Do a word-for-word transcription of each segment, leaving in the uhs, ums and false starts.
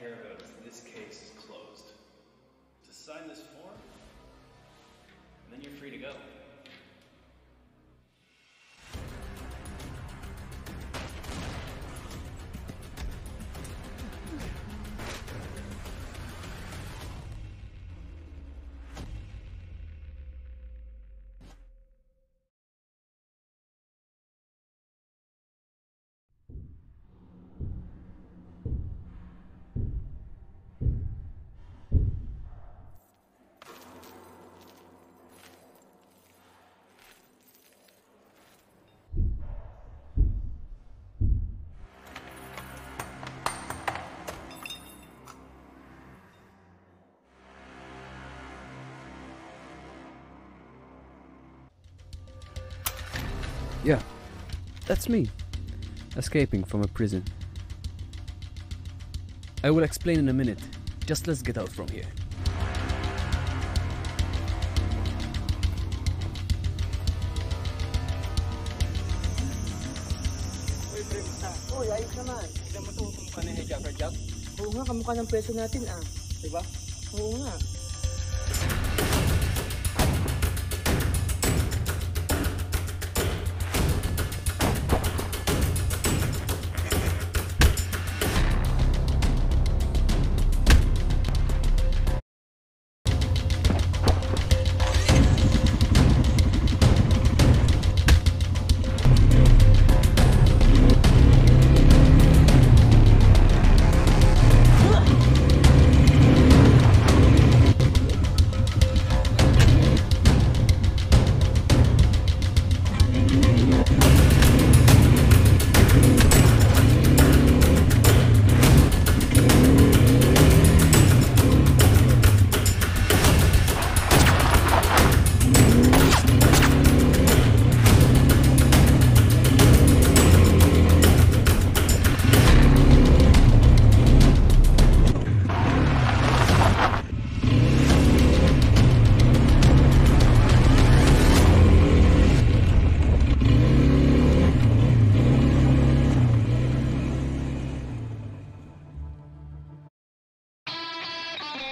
care of it. This case is closed. Just sign this form, and then you're free to go. Yeah, that's me, escaping from a prison. I will explain in a minute, just let's get out from here. Uy, ayos naman. Tignan mo ito kung kanina Hijacker Jack. Oo nga, kamukha ng preso natin ah. Diba? Oo nga.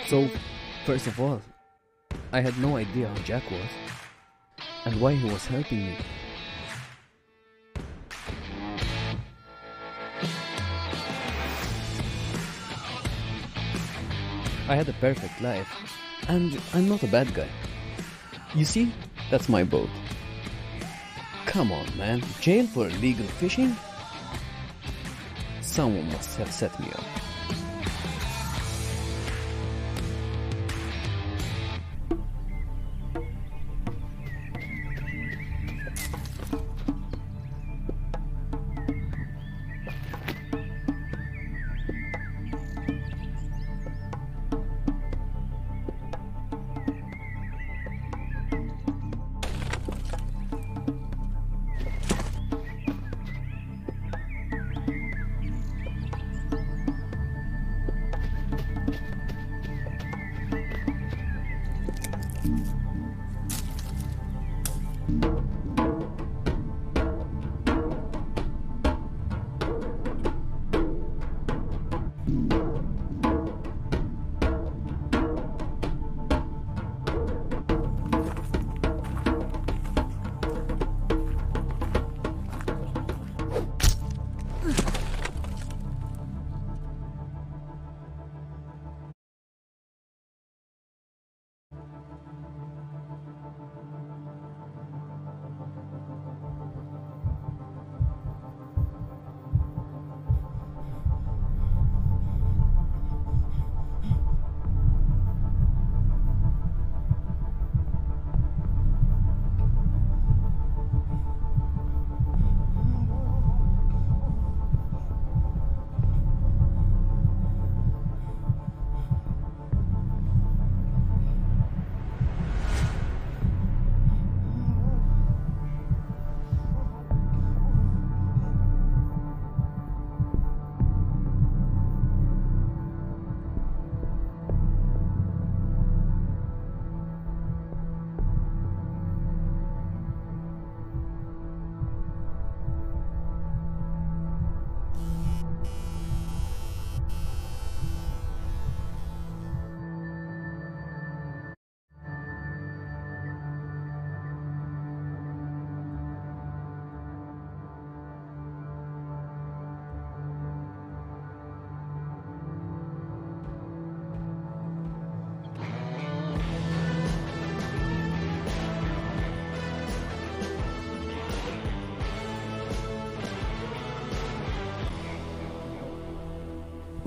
So, first of all, I had no idea who Jack was and why he was helping me. I had a perfect life and I'm not a bad guy. You see, that's my boat. Come on man, jail for illegal fishing? Someone must have set me up.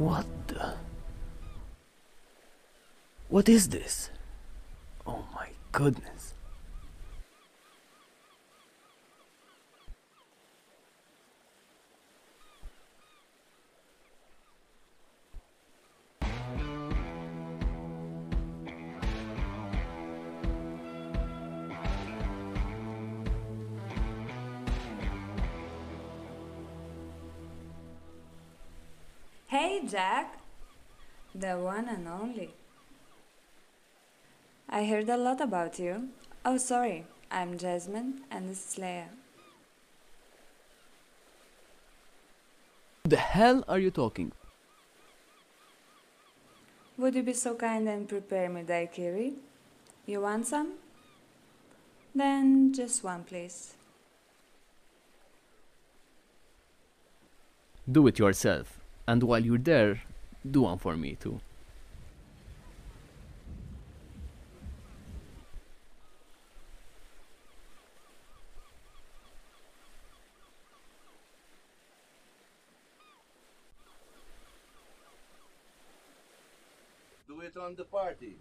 What the... What is this? Oh my goodness. Hey Jack, the one and only. I heard a lot about you. Oh, sorry, I'm Jasmine and this is Leia. The hell are you talking? Would you be so kind and prepare me daiquiri? You want some? Then just one, please. Do it yourself. And while you're there, do one for me too. Do it on the party.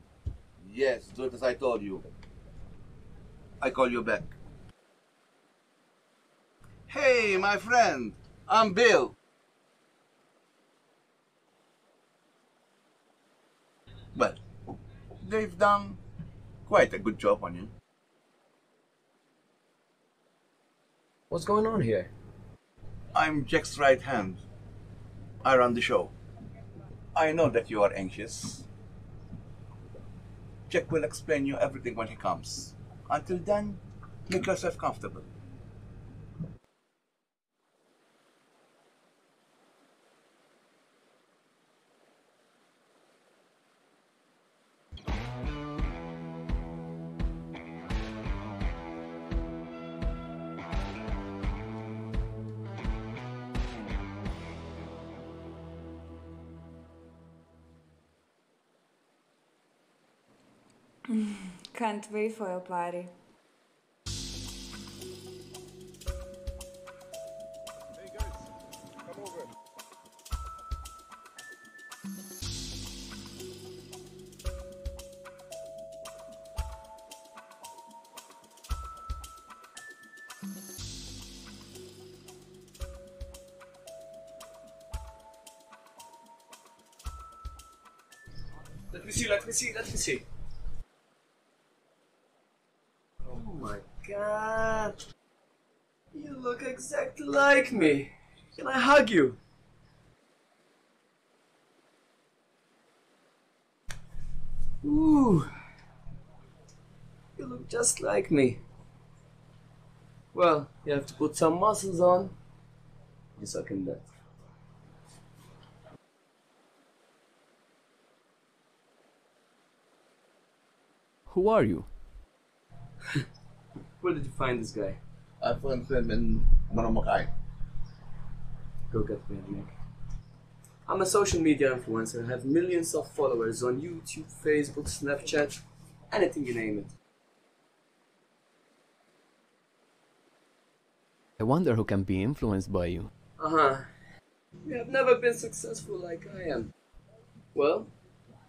Yes, do it as I told you. I call you back. Hey, my friend, I'm Bill. Well, they've done quite a good job on you. What's going on here? I'm Jack's right hand. I run the show. I know that you are anxious. Jack will explain you everything when he comes. Until then, make yourself comfortable. Can't wait for your party. Hey guys, come over. Let me see, let me see, let me see. God, you look exactly like me. Can I hug you? Ooh, you look just like me. Well, you have to put some muscles on. You suck in that. Who are you? Where did you find this guy? I found him in Maramakai. Go get me a drink. I'm a social media influencer. I have millions of followers on YouTube, Facebook, Snapchat, anything you name it. I wonder who can be influenced by you. Uh-huh. You have never been successful like I am. Well,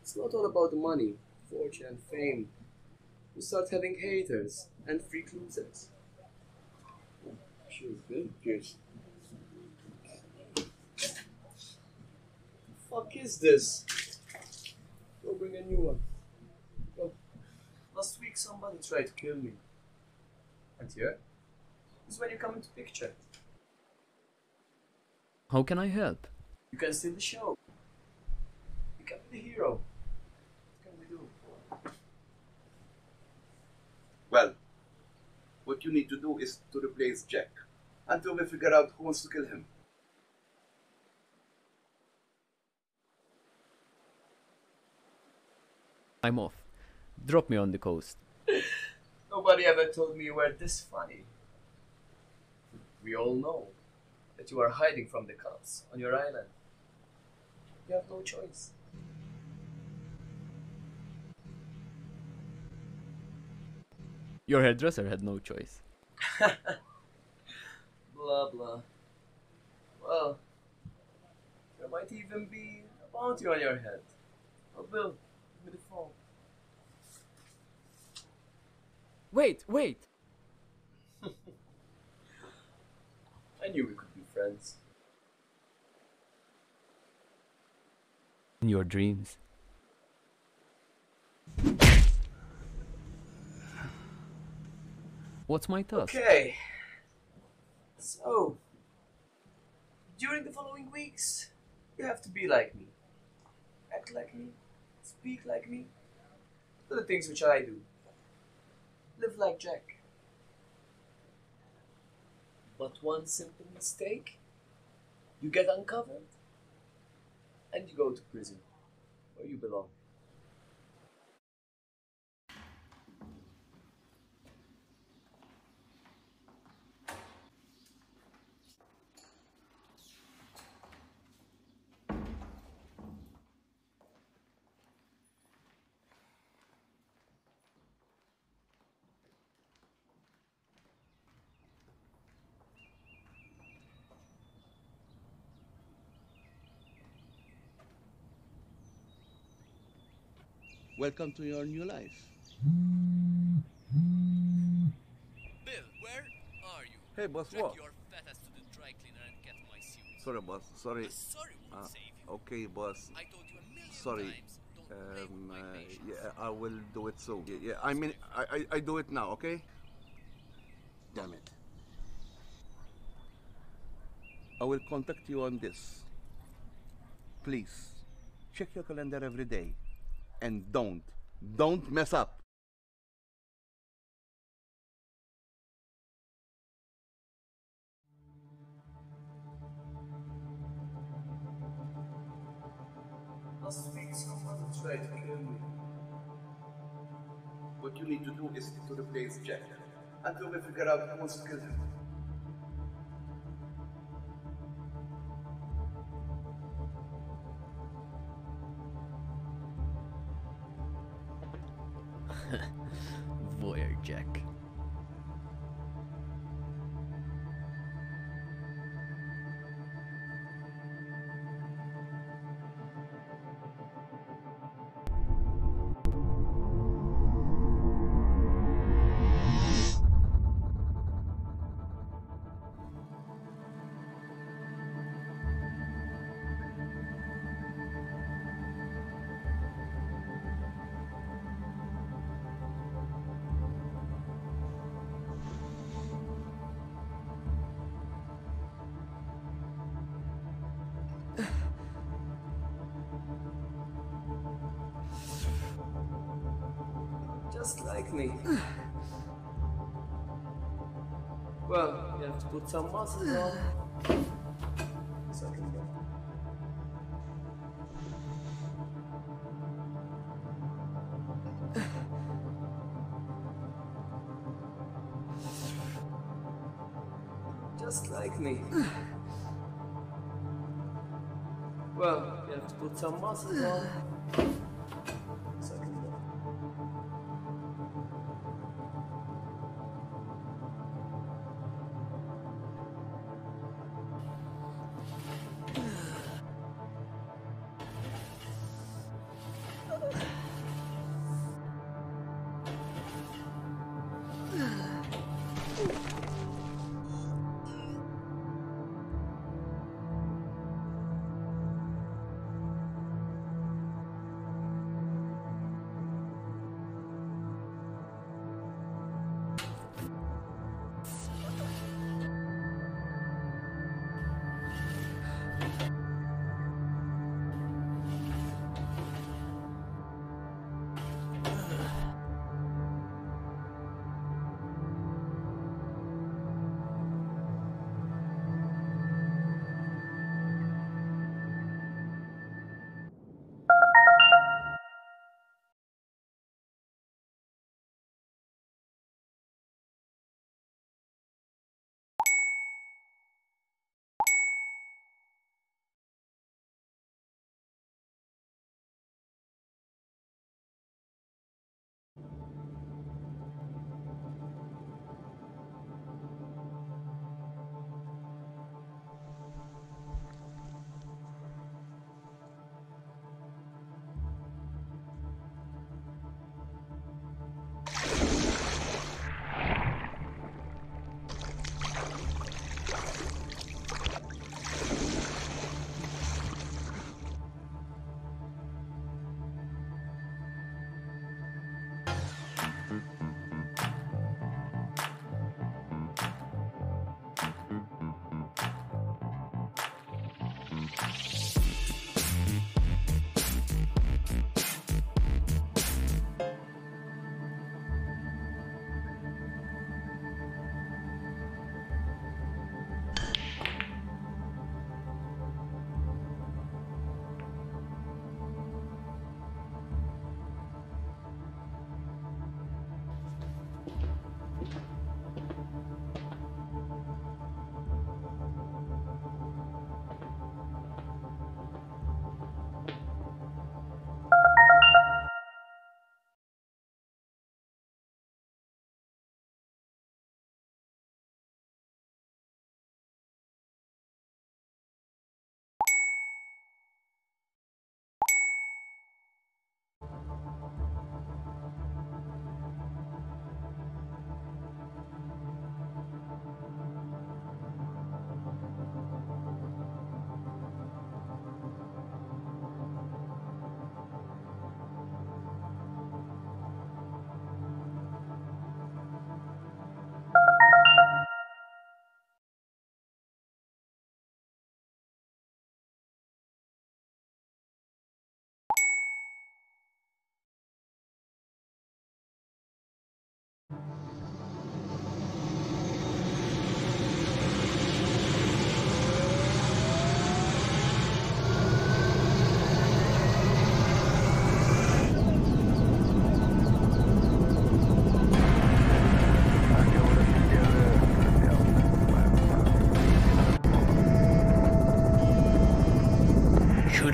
it's not all about the money, fortune, and fame. You start having haters and freak losers. Cheers, Bill. Cheers. The fuck is this? Go bring a new one. Go. Last week somebody tried to kill me. And here is when you come into picture. How can I help? You can steal the show. You can be the hero. Well, what you need to do is to replace Jack until we figure out who wants to kill him. I'm off. Drop me on the coast. Nobody ever told me you were this funny. We all know that you are hiding from the cops on your island. You have no choice. Your hairdresser had no choice. Blah blah. Well, there might even be a bounty on your head. Oh, Bill, give me the phone. Wait, wait! I knew we could be friends. In your dreams. What's my task? Okay. So, during the following weeks, you have to be like me. Act like me. Speak like me. Do the things which I do. Live like Jack. But one simple mistake, you get uncovered and you go to prison, where you belong. Welcome to your new life. Bill, where are you? Hey, boss, Drag what? Your fat ass to the dry cleaner and get my suit. Sorry, boss, sorry. Sorry won't uh, save you. Okay, boss. I told you a million sorry. Times. Don't um, play with my uh, yeah, I will do it soon. Yeah, yeah, I mean, I, I, I do it now, okay? Damn it. I will contact you on this. Please, check your calendar every day. And don't, don't mess up. Last week someone tried to kill me. What you need to do is to replace Jack until we figure out who's killed him. Voyeur Jack. Just like me. Well, you have to put some muscles on. So I can go. Just like me. Well, you have to put some muscles on.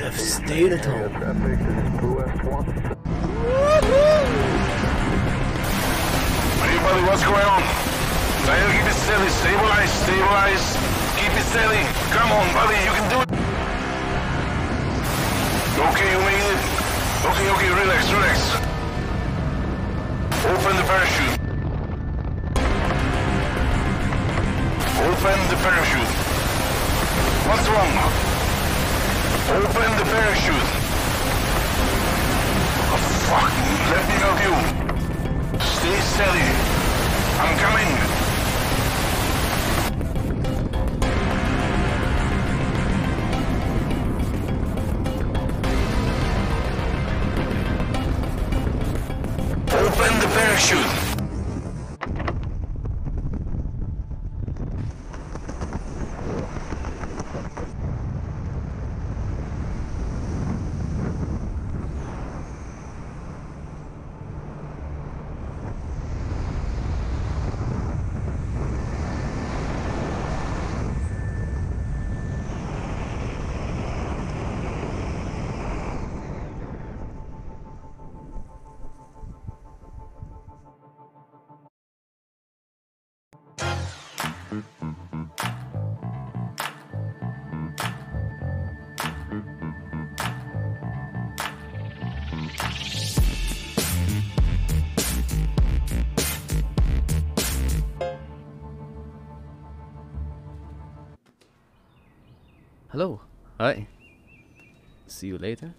have stayed at home. Everybody, what's going on? Try to keep it steady, stabilize, stabilize, keep it steady. Come on, buddy, you can do it. Okay, you made it. Okay, okay, relax, relax. Open the parachute. Open the parachute. What's wrong? Open the parachute. Oh, fuck, let me help you. Stay steady. I'm coming. Open the parachute. Hello, hi, see you later.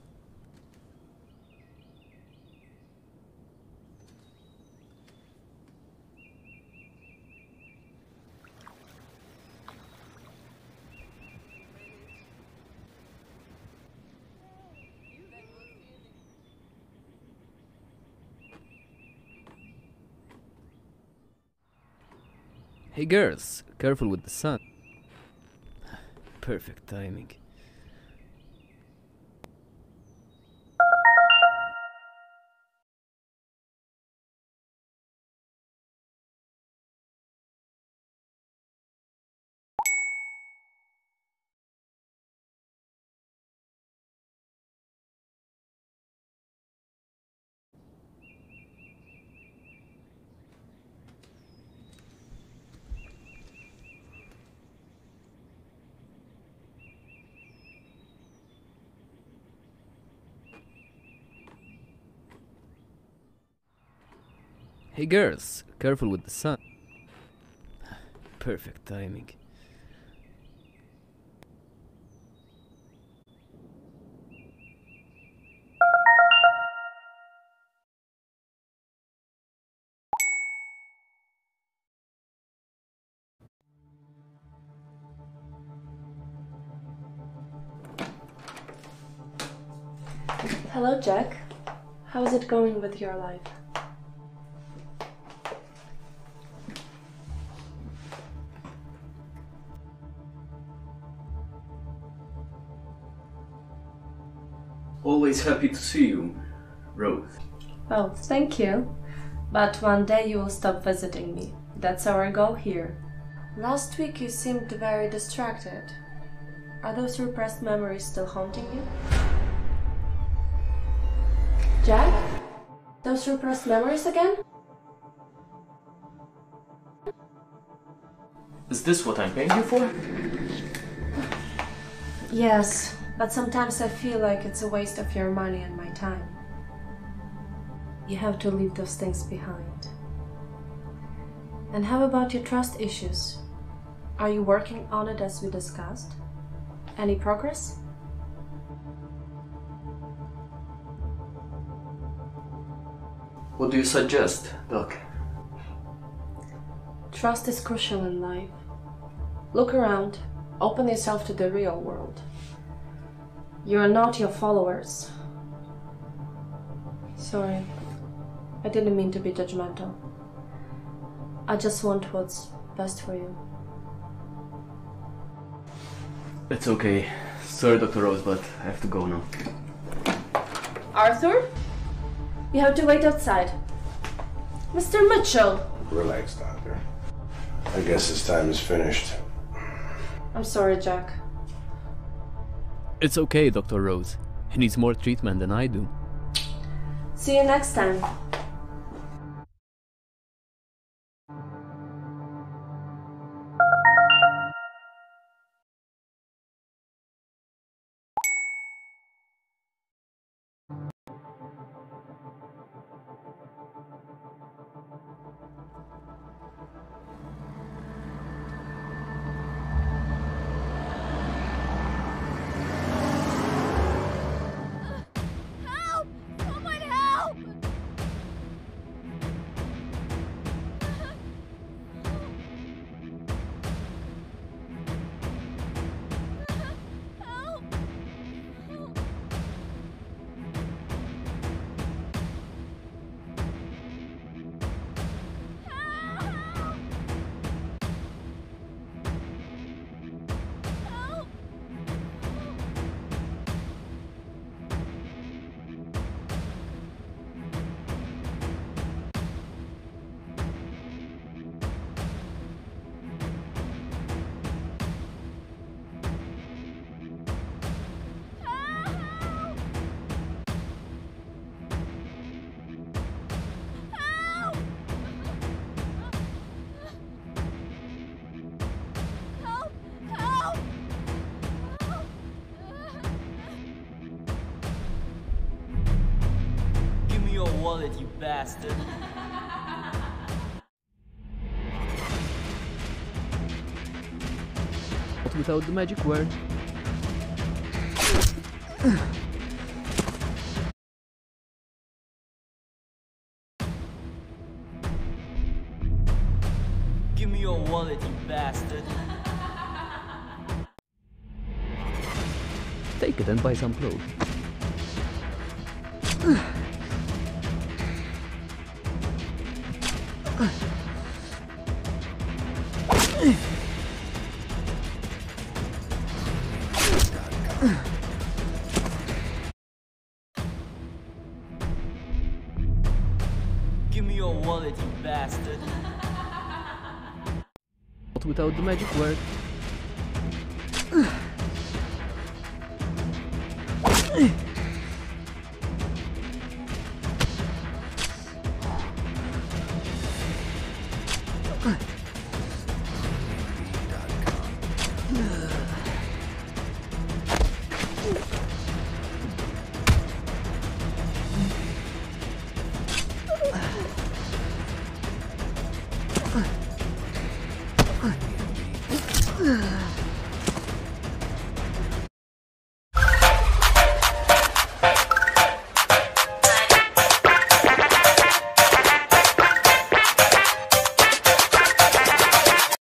Hey girls, careful with the sun. Perfect timing. Hey girls, careful with the sun. Perfect timing. Hello, Jack. How is it going with your life? Always happy to see you, Rose. Oh, thank you. But one day you will stop visiting me. That's our goal here. Last week you seemed very distracted. Are those repressed memories still haunting you? Jack? Those repressed memories again? Is this what I'm paying you for? Yes. But sometimes I feel like it's a waste of your money and my time. You have to leave those things behind. And how about your trust issues? Are you working on it as we discussed? Any progress? What do you suggest, Doc? Trust is crucial in life. Look around, open yourself to the real world. You are not your followers. Sorry, I didn't mean to be judgmental. I just want what's best for you. It's okay. Sorry, Doctor Rose, but I have to go now. Arthur? You have to wait outside. Mister Mitchell! Relax, Doctor. I guess this time is finished. I'm sorry, Jack. It's okay, Doctor Rose. He needs more treatment than I do. See you next time. Wallet, you bastard. But without the magic word. Give me your wallet, you bastard. Take it and buy some clothes. Give me your wallet, you bastard. But without the magic word.